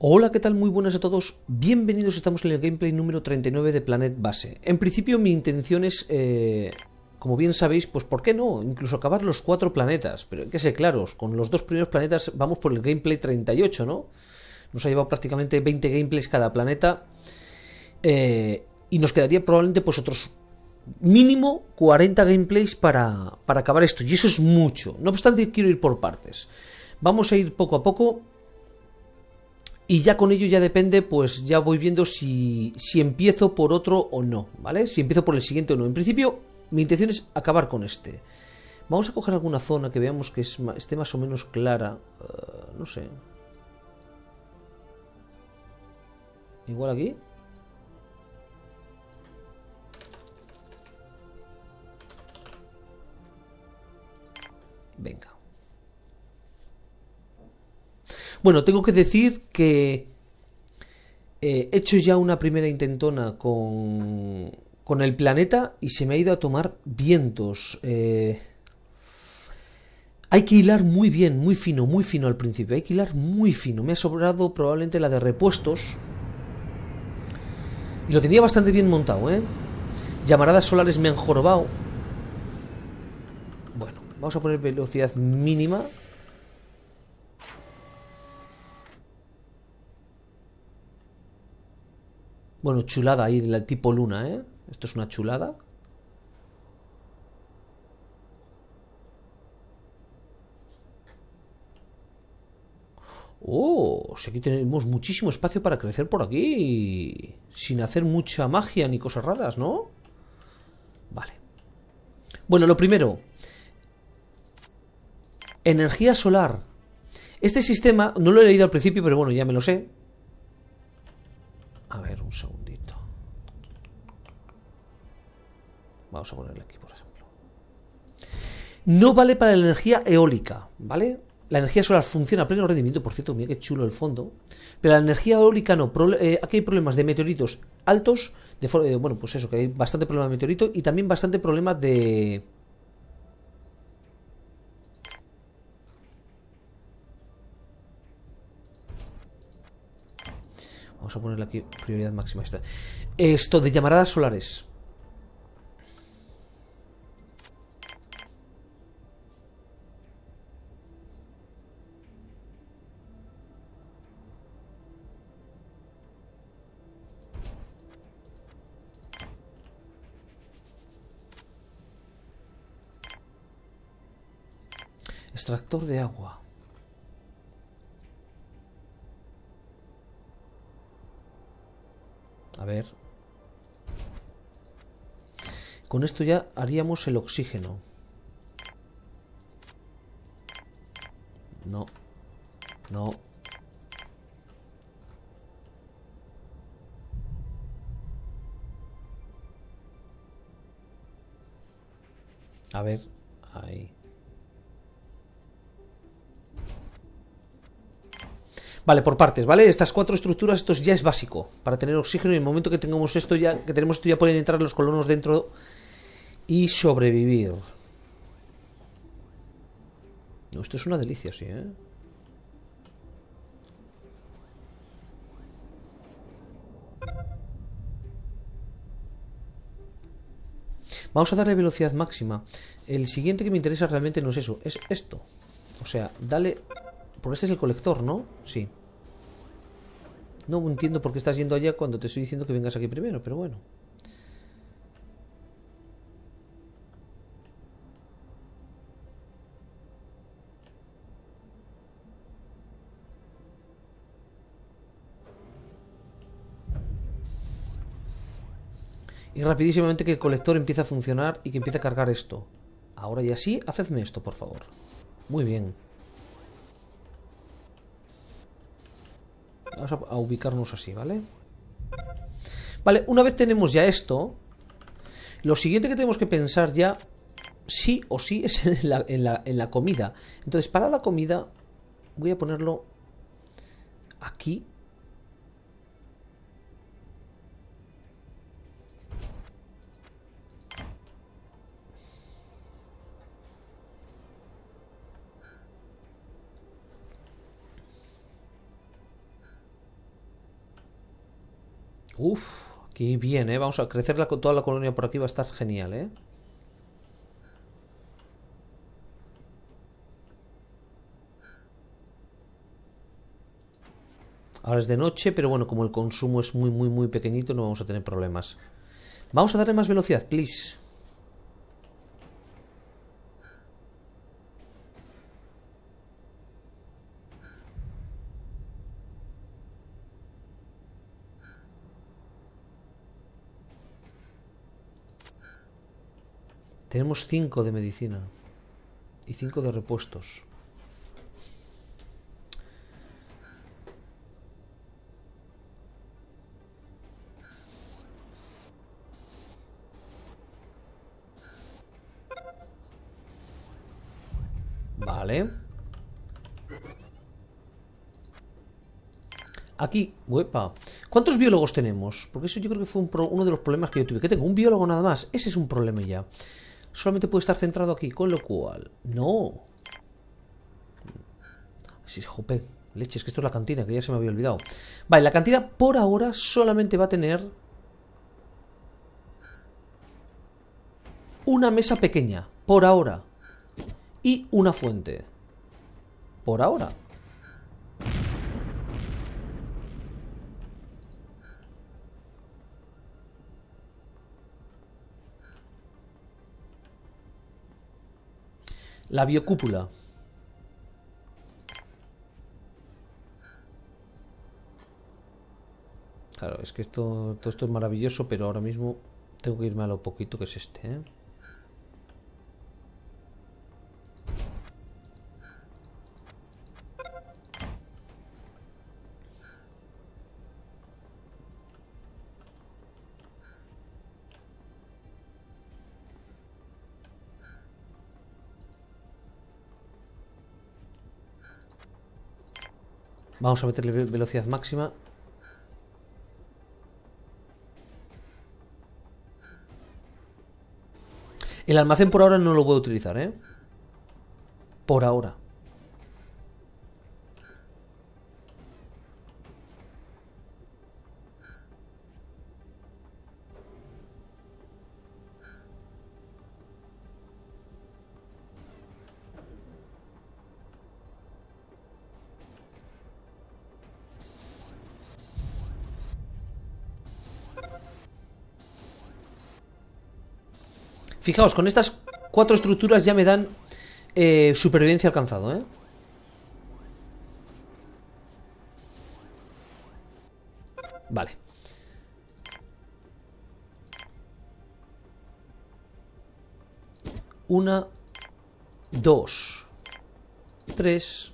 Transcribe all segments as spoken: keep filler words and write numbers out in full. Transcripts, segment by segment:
Hola, ¿qué tal? Muy buenas a todos, bienvenidos, estamos en el gameplay número treinta y nueve de Planet Base. En principio mi intención es, eh, como bien sabéis, pues por qué no, incluso acabar los cuatro planetas, pero hay que ser claros, con los dos primeros planetas vamos por el gameplay treinta y ocho, ¿no? Nos ha llevado prácticamente veinte gameplays cada planeta, eh, y nos quedaría probablemente pues otros mínimo cuarenta gameplays para, para acabar esto, y eso es mucho. No obstante, quiero ir por partes, vamos a ir poco a poco. Y ya con ello ya depende, pues ya voy viendo si, si empiezo por otro o no, ¿vale? Si empiezo por el siguiente o no. En principio, mi intención es acabar con este. Vamos a coger alguna zona que veamos que es, esté más o menos clara. Uh, no sé. Igual aquí. Venga. Bueno, tengo que decir que he hecho ya una primera intentona con, con el planeta y se me ha ido a tomar vientos. Eh, hay que hilar muy bien, muy fino, muy fino al principio. Hay que hilar muy fino. Me ha sobrado probablemente la de repuestos. Y lo tenía bastante bien montado, ¿eh? Llamaradas solares me han jorobado. Bueno, vamos a poner velocidad mínima. Bueno, chulada ahí, el tipo luna, ¿eh? Esto es una chulada. Oh, si aquí tenemos muchísimo espacio para crecer por aquí. Sin hacer mucha magia ni cosas raras, ¿no? Vale. Bueno, lo primero. Energía solar. Este sistema, no lo he leído al principio, pero bueno, ya me lo sé. A ver, un segundito. Vamos a ponerle aquí, por ejemplo. No vale para la energía eólica, ¿vale? La energía solar funciona a pleno rendimiento, por cierto, mira qué chulo el fondo. Pero la energía eólica no. Eh, aquí hay problemas de meteoritos altos. De eh, bueno, pues eso, que hay bastante problema de meteorito y también bastante problema de... Vamos a ponerle aquí prioridad máxima esta. Esto de llamaradas solares. Extractor de agua. A ver. Con esto ya haríamos el oxígeno. No. No. A ver. Ahí. Vale, por partes, ¿vale? Estas cuatro estructuras, esto ya es básico para tener oxígeno. Y en el momento que tengamos esto ya, que tenemos esto ya pueden entrar los colonos dentro y sobrevivir. No, esto es una delicia, sí, ¿eh? Vamos a darle velocidad máxima. El siguiente que me interesa realmente no es eso, es esto. O sea, dale... Porque este es el colector, ¿no? Sí. No entiendo por qué estás yendo allá cuando te estoy diciendo que vengas aquí primero, pero bueno. Y rapidísimamente que el colector empiece a funcionar y que empiece a cargar esto. Ahora y así, hacedme esto, por favor. Muy bien. Vamos a ubicarnos así, ¿vale? Vale, una vez tenemos ya esto, lo siguiente que tenemos que pensar ya, sí o sí, es en la, en la, en la comida. Entonces, para la comida, voy a ponerlo aquí. Uf, aquí bien, ¿eh? Vamos a crecer la, toda la colonia por aquí, va a estar genial, ¿eh? Ahora es de noche, pero bueno, como el consumo es muy, muy, muy pequeñito, no vamos a tener problemas. Vamos a darle más velocidad, please. Tenemos cinco de medicina y cinco de repuestos. Vale. Aquí, huepa. ¿Cuántos biólogos tenemos? Porque eso yo creo que fue un pro, uno de los problemas que yo tuve. Que tengo un biólogo nada más. Ese es un problema ya. Solamente puede estar centrado aquí, con lo cual... ¡No! Sí, jope, leches, que esto es la cantina, que ya se me había olvidado. Vale, la cantina por ahora solamente va a tener... una mesa pequeña, por ahora. Y una fuente. Por ahora. La biocúpula. Claro, es que esto, todo esto es maravilloso, pero ahora mismo tengo que irme a lo poquito que es este, ¿eh? Vamos a meterle velocidad máxima. El almacén por ahora no lo voy a utilizar, ¿eh? Por ahora. Fijaos, con estas cuatro estructuras ya me dan eh, supervivencia alcanzado, ¿eh? Vale. Una, dos, tres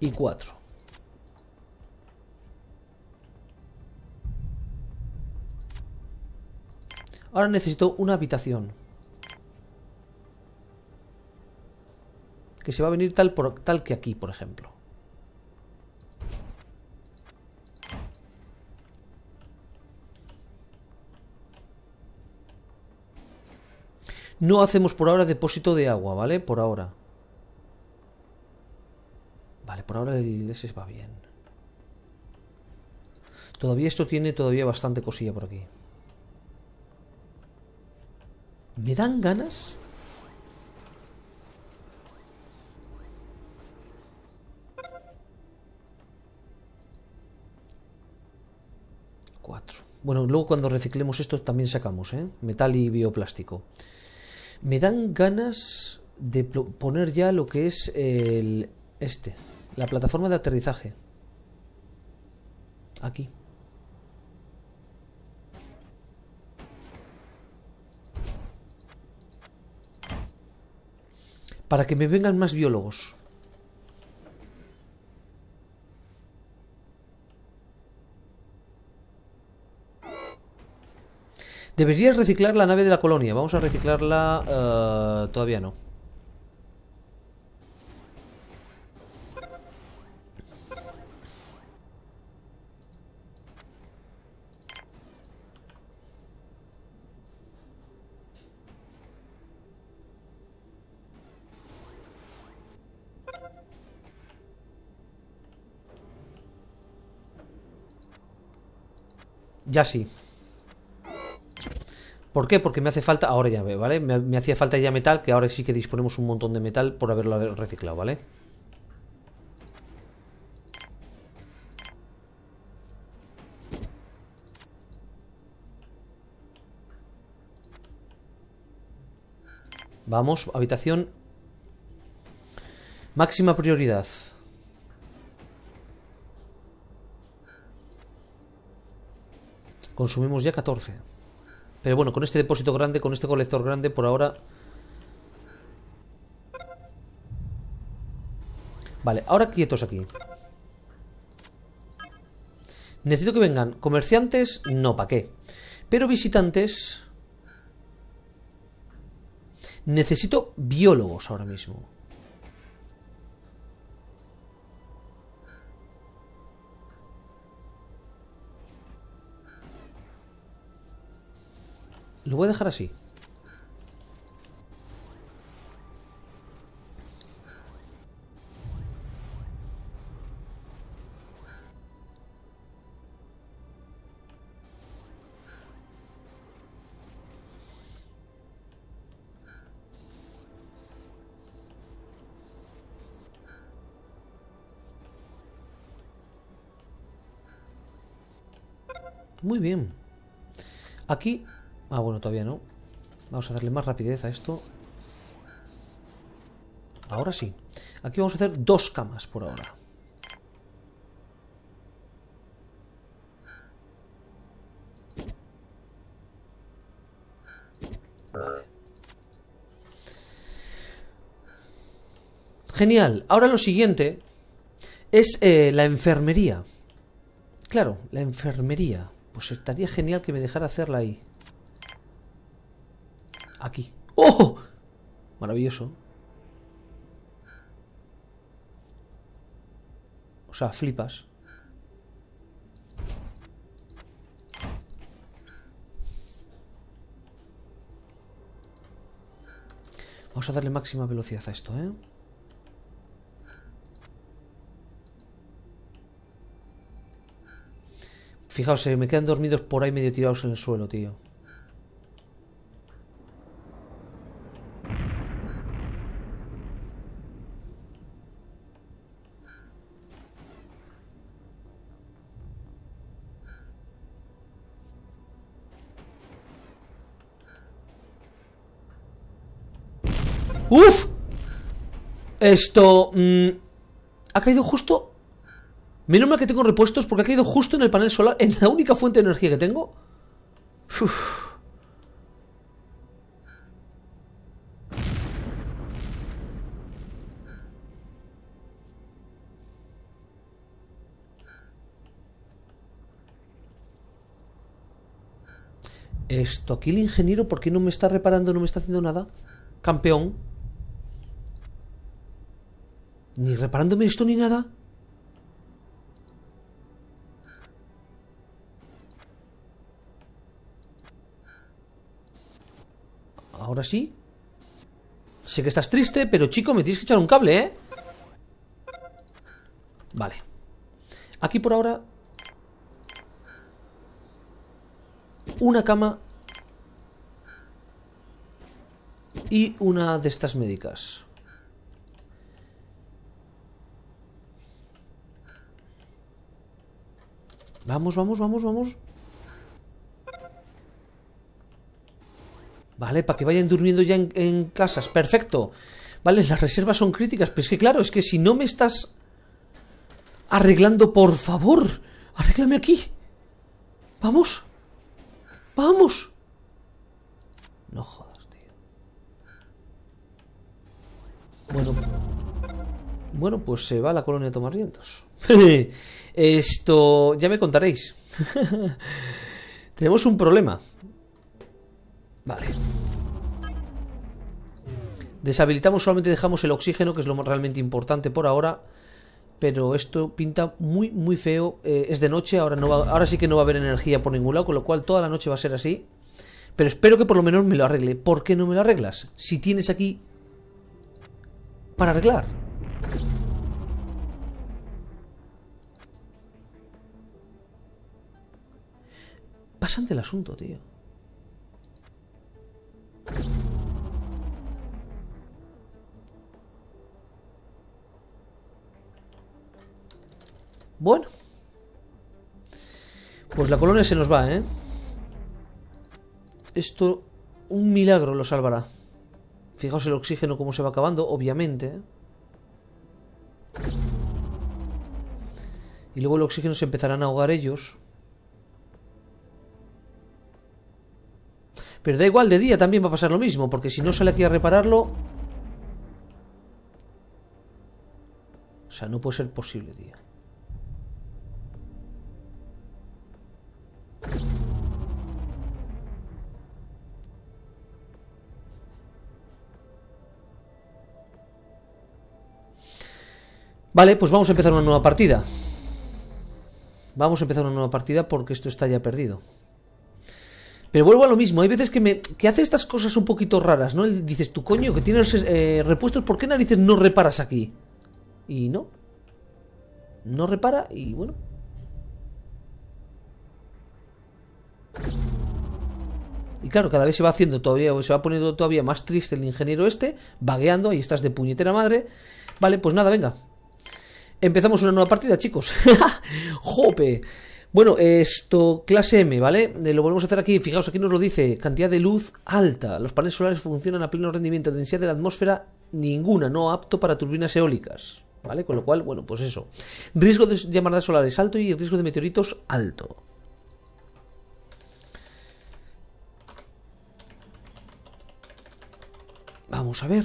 y cuatro. Ahora necesito una habitación. Que se va a venir tal, por, tal que aquí, por ejemplo. No hacemos por ahora depósito de agua, ¿vale? Por ahora. Vale, por ahora el ese va bien. Todavía esto tiene todavía bastante cosilla por aquí. ¿Me dan ganas? Cuatro. Bueno, luego cuando reciclemos esto también sacamos, ¿eh? Metal y bioplástico. Me dan ganas de poner ya lo que es el... este. La plataforma de aterrizaje. Aquí. Para que me vengan más biólogos. Deberías reciclar la nave de la colonia. Vamos a reciclarla... Uh, todavía no. Ya sí. ¿Por qué? Porque me hace falta... Ahora ya ve, ¿vale? Me, me hacía falta ya metal, que ahora sí que disponemos un montón de metal por haberlo reciclado, ¿vale? Vamos, habitación... Máxima prioridad. Consumimos ya catorce. Pero bueno, con este depósito grande, con este colector grande, por ahora... Vale, ahora quietos aquí. Necesito que vengan comerciantes, no, ¿para qué? Pero visitantes... Necesito biólogos ahora mismo. Lo voy a dejar así. Muy bien. Aquí... Ah, bueno, todavía no. Vamos a darle más rapidez a esto. Ahora sí. Aquí vamos a hacer dos camas por ahora. Genial. Ahora lo siguiente es eh, la enfermería. Claro, la enfermería. Pues estaría genial que me dejara hacerla ahí. Aquí. ¡Oh! Maravilloso. O sea, flipas. Vamos a darle máxima velocidad a esto, ¿eh? Fijaos, se me quedan dormidos por ahí medio tirados en el suelo, tío. ¡Uf! Esto... Mmm, ha caído justo... Menos mal que tengo repuestos porque ha caído justo en el panel solar, en la única fuente de energía que tengo. Uf. Esto, aquí el ingeniero, ¿por qué no me está reparando, no me está haciendo nada? Campeón. Ni reparándome esto ni nada. Ahora sí. Sé que estás triste, pero chico, me tienes que echar un cable, ¿eh? Vale. Aquí por ahora... Una cama... Y una de estas médicas. Vamos, vamos, vamos, vamos. Vale, para que vayan durmiendo ya en, en casas. Perfecto. Vale, las reservas son críticas. Pero es que claro, es que si no me estás arreglando, por favor, arréglame aquí. Vamos. Vamos. No jodas, tío. Bueno. Bueno, pues se va la colonia a tomar vientos. Esto... Ya me contaréis. Tenemos un problema. Vale. Deshabilitamos, solamente dejamos el oxígeno, que es lo realmente importante por ahora. Pero esto pinta muy, muy feo. Eh, es de noche, ahora, no va, ahora sí que no va a haber energía por ningún lado, con lo cual toda la noche va a ser así. Pero espero que por lo menos me lo arregle. ¿Por qué no me lo arreglas? Si tienes aquí... Para arreglar. pasan del asunto, tío. Bueno, pues la colonia se nos va, ¿eh? Esto, un milagro lo salvará. Fijaos el oxígeno como se va acabando, obviamente. Y luego el oxígeno se empezarán a ahogar ellos. Pero da igual, de día también va a pasar lo mismo, porque si no sale aquí a repararlo... O sea, no puede ser posible, tío. Vale, pues vamos a empezar una nueva partida. Vamos a empezar una nueva partida porque esto está ya perdido. Pero vuelvo a lo mismo, hay veces que me que hace estas cosas un poquito raras, ¿no? Dices, tú coño, que tienes eh, repuestos, ¿por qué narices no reparas aquí? Y no. No repara y bueno. Y claro, cada vez se va haciendo todavía, se va poniendo todavía más triste el ingeniero este, vagueando, ahí estás de puñetera madre. Vale, pues nada, venga. Empezamos una nueva partida, chicos. ¡Jope! Bueno, esto, clase M, ¿vale? Lo volvemos a hacer aquí, fijaos, aquí nos lo dice, cantidad de luz alta, los paneles solares funcionan a pleno rendimiento, densidad de la atmósfera ninguna, no apto para turbinas eólicas, ¿vale? Con lo cual, bueno, pues eso, riesgo de llamadas solares alto y riesgo de meteoritos alto. Vamos a ver.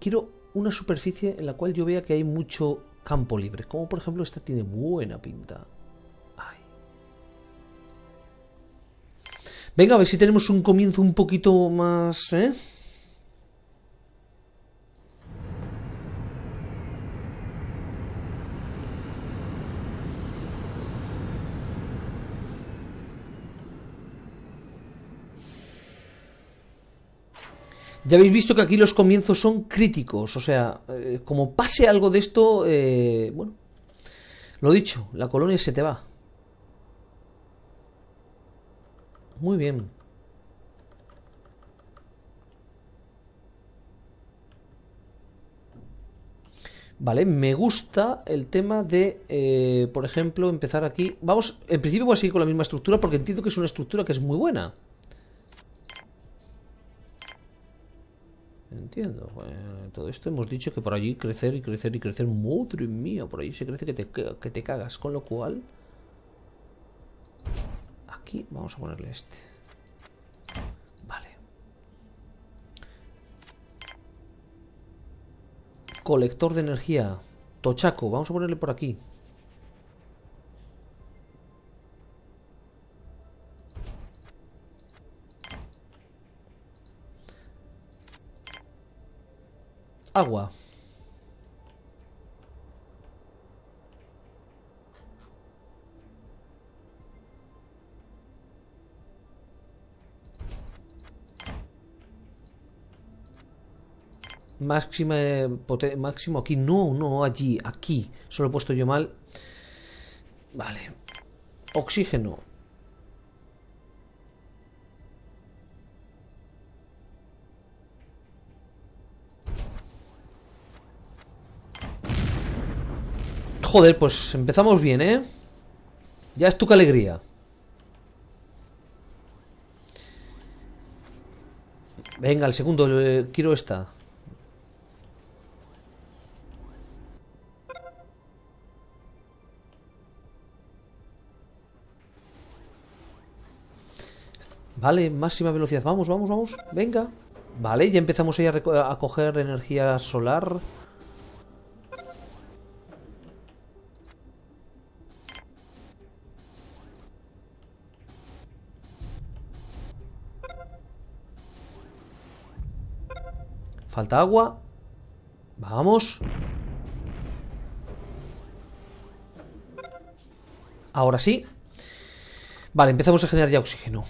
Quiero una superficie en la cual yo vea que hay mucho... campo libre, como por ejemplo esta tiene buena pinta. Ay. Venga, a ver si tenemos un comienzo un poquito más, ¿eh? Ya habéis visto que aquí los comienzos son críticos, o sea, eh, como pase algo de esto, eh, bueno, lo dicho, la colonia se te va. Muy bien. Vale, me gusta el tema de, eh, por ejemplo, empezar aquí. Vamos, en principio voy a seguir con la misma estructura porque entiendo que es una estructura que es muy buena. Entiendo, eh, todo esto hemos dicho que por allí crecer y crecer y crecer, madre mía, por allí se crece que te, que te cagas, con lo cual aquí vamos a ponerle este, vale, colector de energía, tochaco, vamos a ponerle por aquí. Agua. Máxima potencia, máximo aquí, no, no, allí, aquí. Solo he puesto yo mal. Vale. Oxígeno. Joder, pues empezamos bien, ¿eh? Ya es tu que alegría. Venga, el segundo, eh, quiero esta. Vale, máxima velocidad. Vamos, vamos, vamos. Venga. Vale, ya empezamos ahí a, a coger energía solar. Falta agua. Vamos. Ahora sí. Vale, empezamos a generar ya oxígeno.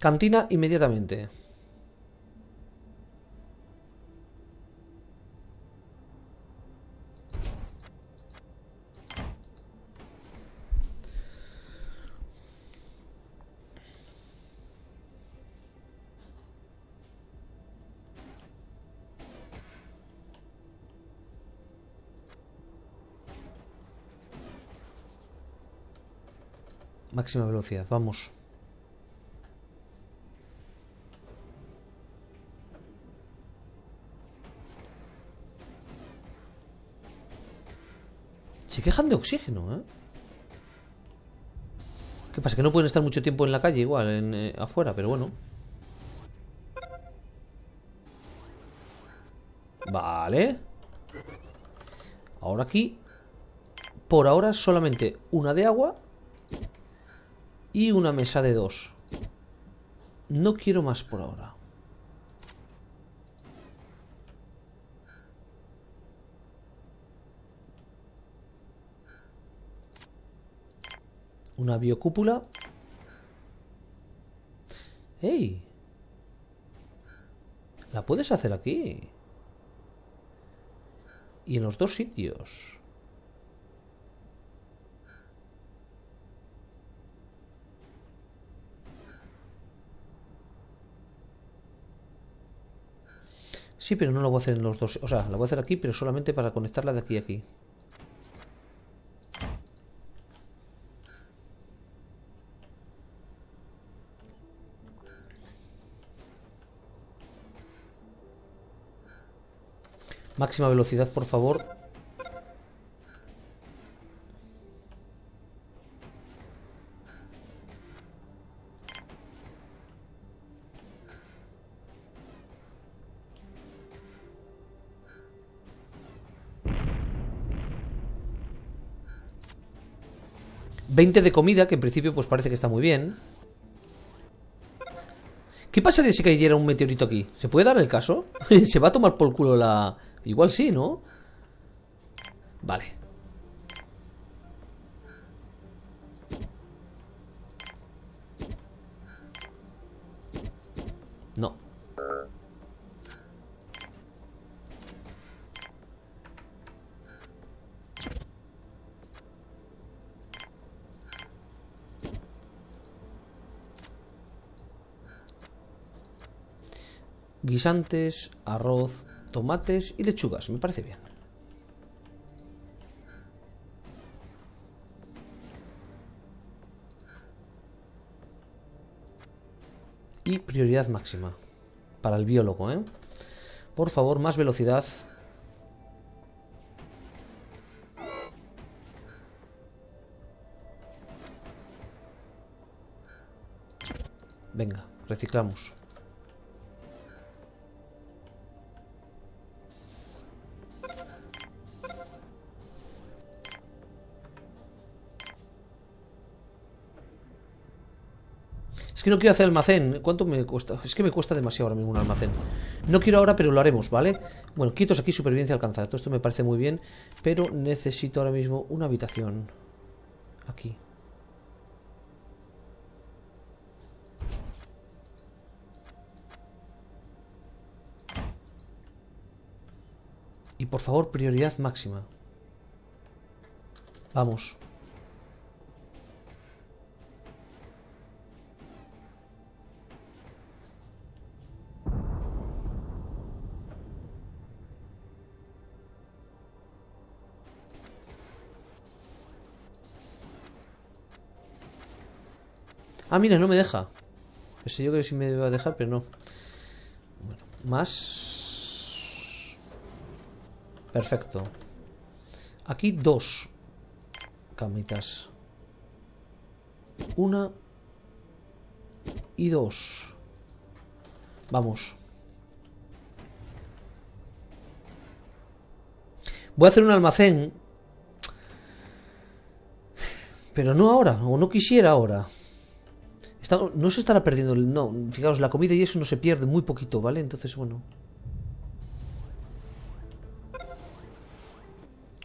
Cantina inmediatamente. máxima velocidad, vamos. Se quejan de oxígeno, ¿eh? ¿Qué pasa? Que no pueden estar mucho tiempo en la calle igual, en, eh, afuera, pero bueno. Vale. Ahora aquí, por ahora solamente una de agua y una mesa de dos. No quiero más por ahora. Una biocúpula. ¡Ey! La puedes hacer aquí. Y en los dos sitios. Sí, pero no la voy a hacer en los dos. O sea, la voy a hacer aquí, pero solamente para conectarla de aquí a aquí. Máxima velocidad, por favor. veinte de comida, que en principio pues parece que está muy bien. ¿Qué pasaría si cayera un meteorito aquí? ¿Se puede dar el caso? Se va a tomar por culo la... Igual sí, ¿no? Vale. No. Guisantes, arroz, tomates y lechugas, me parece bien. Y prioridad máxima para el biólogo, ¿eh? Por favor, más velocidad. Venga, reciclamos. Que no quiero hacer almacén. ¿Cuánto me cuesta? Es que me cuesta demasiado ahora mismo un almacén. No quiero ahora, pero lo haremos, ¿vale? Bueno, quietos aquí, supervivencia alcanzada. Todo esto me parece muy bien, pero necesito ahora mismo una habitación. Aquí. Y por favor, prioridad máxima. Vamos. Ah, mira, no me deja. Pues yo creo que sí me va a dejar, pero no. Bueno, más. Perfecto. Aquí dos camitas. Una y dos. Vamos. Voy a hacer un almacén. Pero no ahora, o no quisiera ahora. Está, no se estará perdiendo, no, fijaos, la comida y eso no se pierde, muy poquito, ¿vale? Entonces, bueno.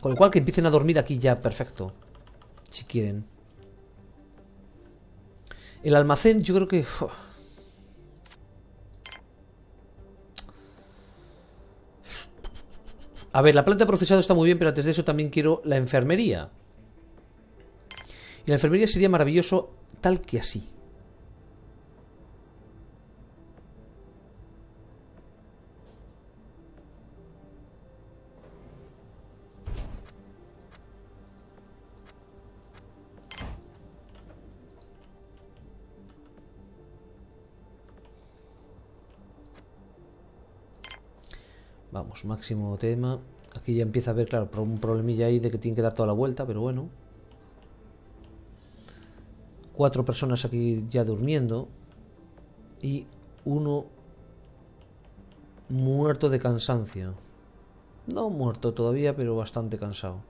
Con lo cual que empiecen a dormir aquí ya, perfecto. Si quieren. El almacén yo creo que... Uff. A ver, la planta de procesado está muy bien, pero antes de eso también quiero la enfermería. Y la enfermería sería maravilloso tal que así. Vamos, máximo tema. Aquí ya empieza a haber, claro, un problemilla ahí de que tienen que dar toda la vuelta, pero bueno. Cuatro personas aquí ya durmiendo. Y uno muerto de cansancio. No muerto todavía, pero bastante cansado.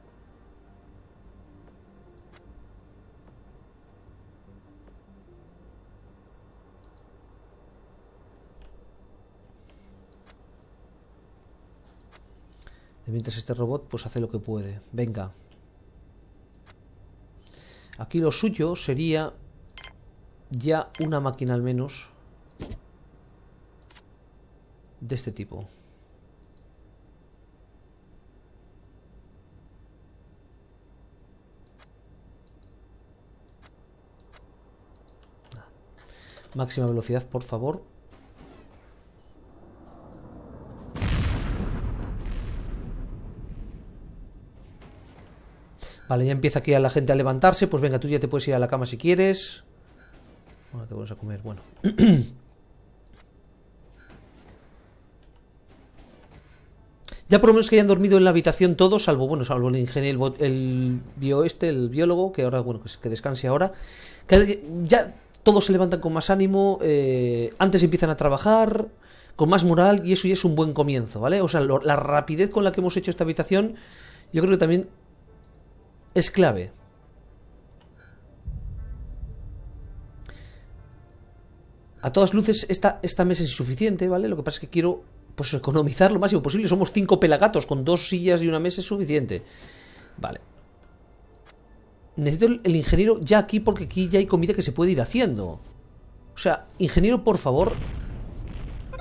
Y mientras este robot pues hace lo que puede. Venga. Aquí lo suyo sería ya una máquina al menos de este tipo. Máxima velocidad, por favor. Vale, ya empieza aquí a la gente a levantarse. Pues venga, tú ya te puedes ir a la cama si quieres. Bueno, te vuelves a comer, bueno. Ya por lo menos que hayan dormido en la habitación todos, salvo, bueno, salvo el ingeniero, el, el bio este, el biólogo, que ahora, bueno, que, que descanse ahora. Que ya todos se levantan con más ánimo, eh, antes empiezan a trabajar, con más moral, y eso ya es un buen comienzo, ¿vale? O sea, lo, la rapidez con la que hemos hecho esta habitación, yo creo que también es clave. A todas luces esta, esta mesa es insuficiente, ¿vale? Lo que pasa es que quiero, pues, economizar lo máximo posible. Somos cinco pelagatos, con dos sillas y una mesa es suficiente. Vale. Necesito el, el ingeniero ya aquí, porque aquí ya hay comida que se puede ir haciendo. O sea, ingeniero, por favor.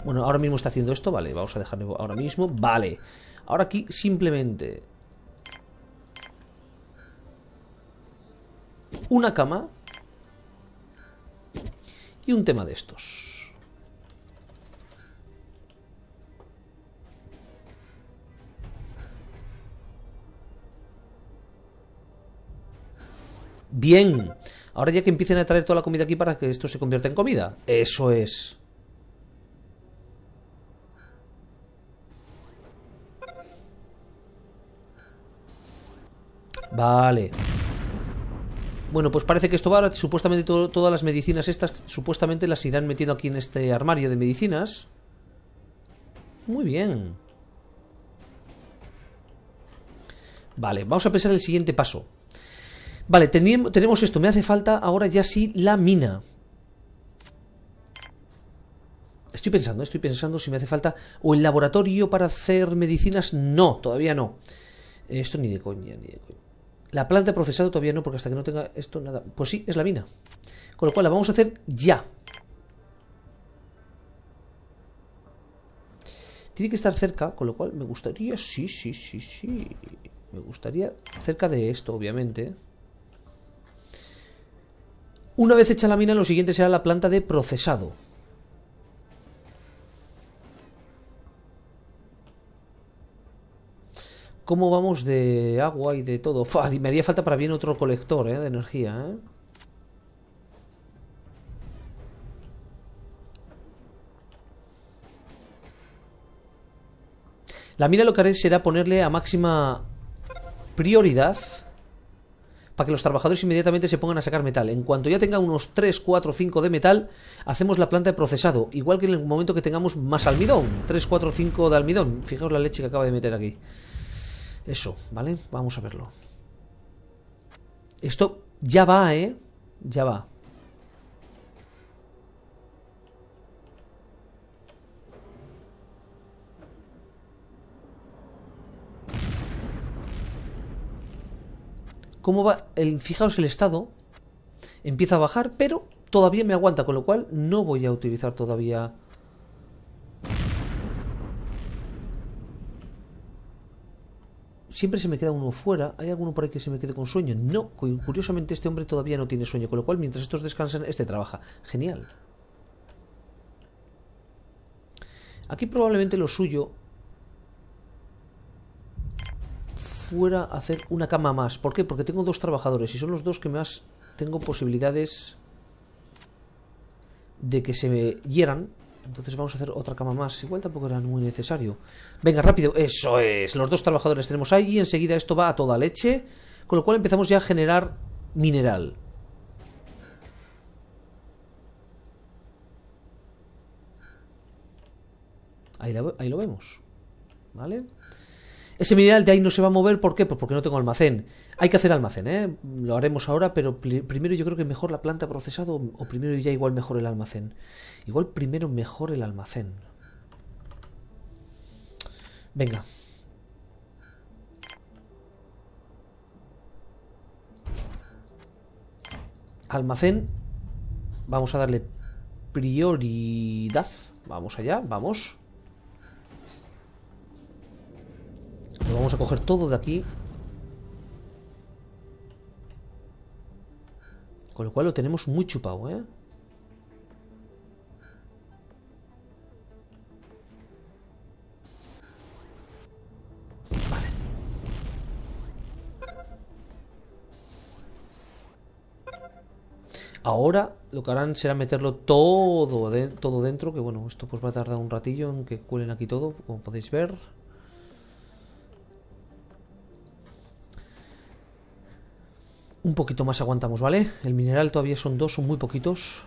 Bueno, ahora mismo está haciendo esto, vale. Vamos a dejarlo ahora mismo, vale. Ahora aquí simplemente una cama y un tema de estos. Bien. Ahora ya que empiecen a traer toda la comida aquí para que esto se convierta en comida. Eso es. Vale. Bueno, pues parece que esto va, supuestamente todo, todas las medicinas estas, supuestamente las irán metiendo aquí en este armario de medicinas. Muy bien. Vale, vamos a pensar el siguiente paso. Vale, tenemos esto, me hace falta ahora ya sí la mina. Estoy pensando, estoy pensando si me hace falta... O el laboratorio para hacer medicinas, no, todavía no. Esto ni de coña, ni de coña. La planta de procesado todavía no, porque hasta que no tenga esto nada... Pues sí, es la mina. Con lo cual la vamos a hacer ya. Tiene que estar cerca, con lo cual me gustaría... Sí, sí, sí, sí. Me gustaría cerca de esto, obviamente. Una vez hecha la mina, lo siguiente será la planta de procesado. ¿Cómo vamos de agua y de todo? Fua, me haría falta para bien otro colector, ¿eh? De energía, ¿eh? La mina lo que haré será ponerle a máxima prioridad para que los trabajadores inmediatamente se pongan a sacar metal. En cuanto ya tenga unos tres, cuatro, cinco de metal, hacemos la planta de procesado. Igual que en el momento que tengamos más almidón. tres, cuatro, cinco de almidón. Fijaos la leche que acaba de meter aquí. Eso, ¿vale? Vamos a verlo. Esto ya va, ¿eh? Ya va. ¿Cómo va? El, fijaos el estado. Empieza a bajar, pero todavía me aguanta, con lo cual no voy a utilizar todavía... Siempre se me queda uno fuera. ¿Hay alguno por ahí que se me quede con sueño? No, curiosamente este hombre todavía no tiene sueño. Con lo cual, mientras estos descansan, este trabaja. Genial. Aquí probablemente lo suyo fuera hacer una cama más. ¿Por qué? Porque tengo dos trabajadores y son los dos que más tengo posibilidades de que se me hieran. Entonces vamos a hacer otra cama más. Igual tampoco era muy necesario. Venga, rápido. Eso es. Los dos trabajadores tenemos ahí. Y enseguida esto va a toda leche. Con lo cual empezamos ya a generar mineral. Ahí, la, ahí lo vemos. ¿Vale? Ese mineral de ahí no se va a mover. ¿Por qué? Pues porque no tengo almacén. Hay que hacer almacén, ¿eh? Lo haremos ahora, pero primero yo creo que mejor la planta procesado o primero ya igual mejor el almacén. Igual primero mejor el almacén. Venga. Almacén. Vamos a darle prioridad. Vamos allá, vamos. Lo vamos a coger todo de aquí. Con lo cual lo tenemos muy chupado, ¿eh? Vale. Ahora lo que harán será meterlo todo, de, todo dentro. Que bueno, esto pues va a tardar un ratillo en que cuelen aquí todo, como podéis ver. Un poquito más aguantamos, ¿vale? El mineral todavía son dos, son muy poquitos.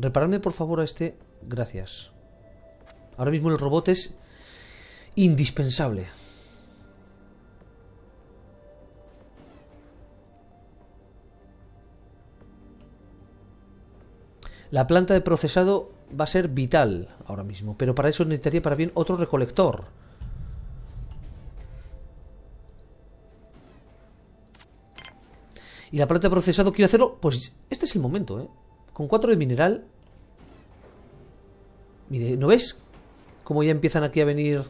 Repararme por favor a este. Gracias. Ahora mismo el robot es indispensable. La planta de procesado va a ser vital ahora mismo, pero para eso necesitaría para bien otro recolector. Y la planta de procesado quiero hacerlo. Pues este es el momento, ¿eh? Con cuatro de mineral. Mire, ¿no ves? Como ya empiezan aquí a venir.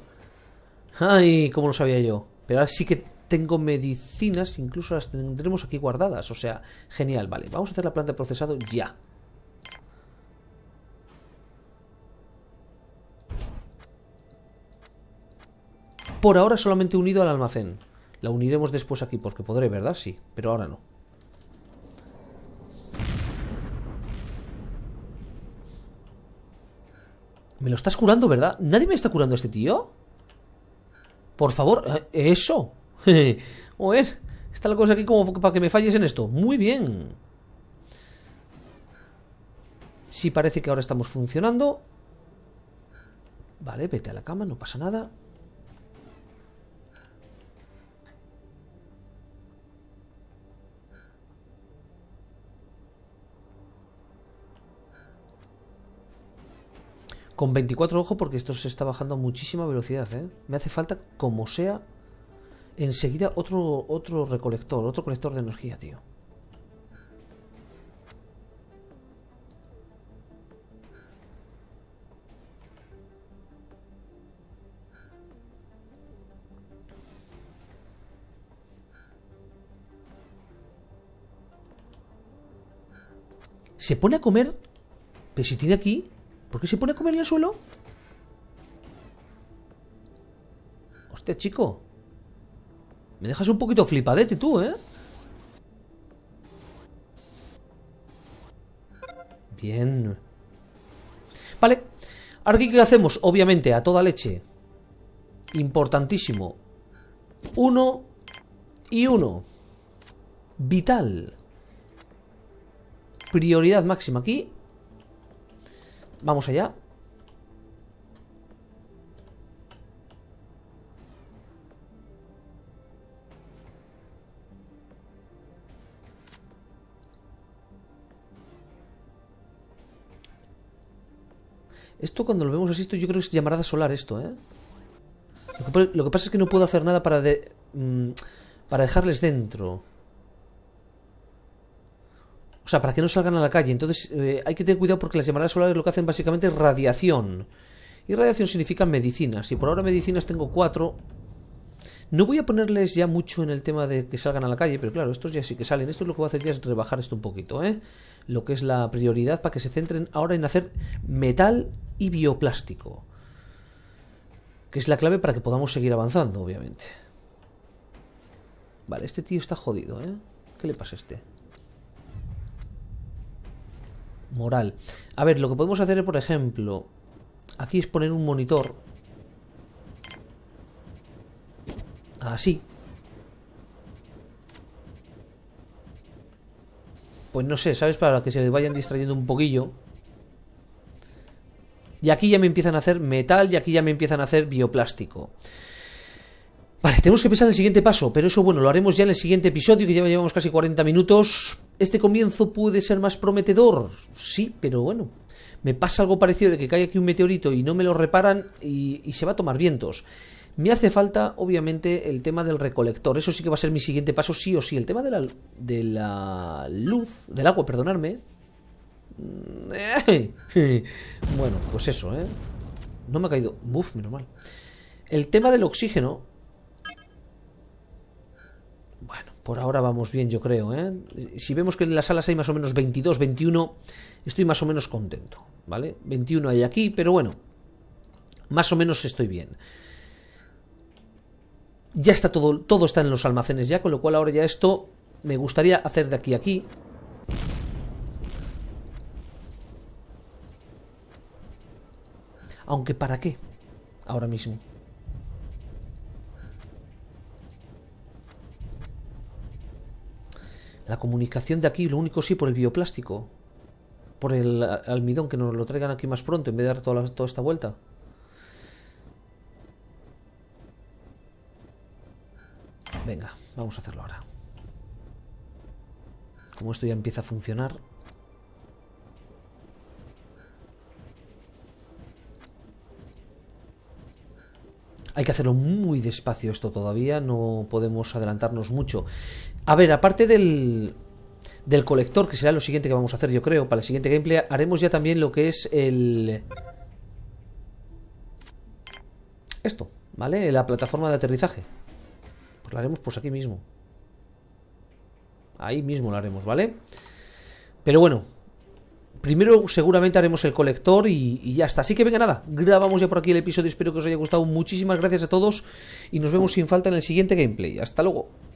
Ay, como lo sabía yo. Pero ahora sí que tengo medicinas. Incluso las tendremos aquí guardadas. O sea, genial, vale, vamos a hacer la planta de procesado ya. Por ahora solamente unido al almacén. La uniremos después aquí porque podré, ¿verdad? Sí, pero ahora no. Me lo estás curando, ¿verdad? ¿Nadie me está curando a este tío? Por favor, eso. Joder, está la cosa aquí como para que me falles en esto. Muy bien. Sí, parece que ahora estamos funcionando. Vale, vete a la cama, no pasa nada. Con veinticuatro, ojo, porque esto se está bajando a muchísima velocidad, ¿eh? Me hace falta, como sea, enseguida otro, otro recolector, otro colector de energía, tío. Se pone a comer, pero si tiene aquí... ¿Por qué se pone a comer en el suelo? Hostia, chico. Me dejas un poquito flipadete tú, ¿eh? Bien. Vale. Ahora aquí, ¿qué hacemos? Obviamente, a toda leche. Importantísimo. Uno y uno. Vital. Prioridad máxima aquí. Vamos allá. Esto cuando lo vemos así, esto yo creo que es llamarada solar esto, ¿eh? Lo que, lo que pasa es que no puedo hacer nada para, de, para dejarles dentro. O sea, para que no salgan a la calle. Entonces eh, hay que tener cuidado porque las llamaradas solares lo que hacen básicamente es radiación. Y radiación significa medicinas. Y por ahora medicinas tengo cuatro. No voy a ponerles ya mucho en el tema de que salgan a la calle, pero claro, estos ya sí que salen. Esto es lo que voy a hacer ya es rebajar esto un poquito, ¿eh? Lo que es la prioridad para que se centren ahora en hacer metal y bioplástico, que es la clave para que podamos seguir avanzando, obviamente. Vale, este tío está jodido, ¿eh? ¿Qué le pasa a este? Moral. A ver, lo que podemos hacer, por ejemplo, aquí es poner un monitor. Así. Pues no sé, ¿sabes? Para que se vayan distrayendo un poquillo. Y aquí ya me empiezan a hacer metal y aquí ya me empiezan a hacer bioplástico. Vale, tenemos que pensar el siguiente paso, pero eso, bueno, lo haremos ya en el siguiente episodio, que ya llevamos casi cuarenta minutos. Este comienzo puede ser más prometedor, sí, pero bueno, me pasa algo parecido de que cae aquí un meteorito y no me lo reparan y, y se va a tomar vientos. Me hace falta, obviamente, el tema del recolector. Eso sí que va a ser mi siguiente paso, sí o sí. El tema de la, de la luz, del agua, perdonadme. Bueno, pues eso, ¿eh? No me ha caído. Uf, menos mal. El tema del oxígeno. Bueno, por ahora vamos bien, yo creo, ¿eh? Si vemos que en las salas hay más o menos veintidós, veintiuno, estoy más o menos contento, ¿vale? veintiuno hay aquí, pero bueno, más o menos estoy bien. Ya está todo, todo está en los almacenes ya, con lo cual ahora ya esto me gustaría hacer de aquí a aquí. Aunque ¿para qué? Ahora mismo. La comunicación de aquí, lo único sí, por el bioplástico. Por el almidón, que nos lo traigan aquí más pronto, en vez de dar toda, la, toda esta vuelta. Venga, vamos a hacerlo ahora. Como esto ya empieza a funcionar. Hay que hacerlo muy despacio esto todavía, no podemos adelantarnos mucho. A ver, aparte del, del colector, que será lo siguiente que vamos a hacer, yo creo, para el siguiente gameplay, haremos ya también lo que es el... Esto, ¿vale? La plataforma de aterrizaje. Pues la haremos pues aquí mismo. Ahí mismo la haremos, ¿vale? Pero bueno, primero seguramente haremos el colector y, y ya está. Así que venga, nada, grabamos ya por aquí el episodio. Espero que os haya gustado. Muchísimas gracias a todos y nos vemos sin falta en el siguiente gameplay. Hasta luego.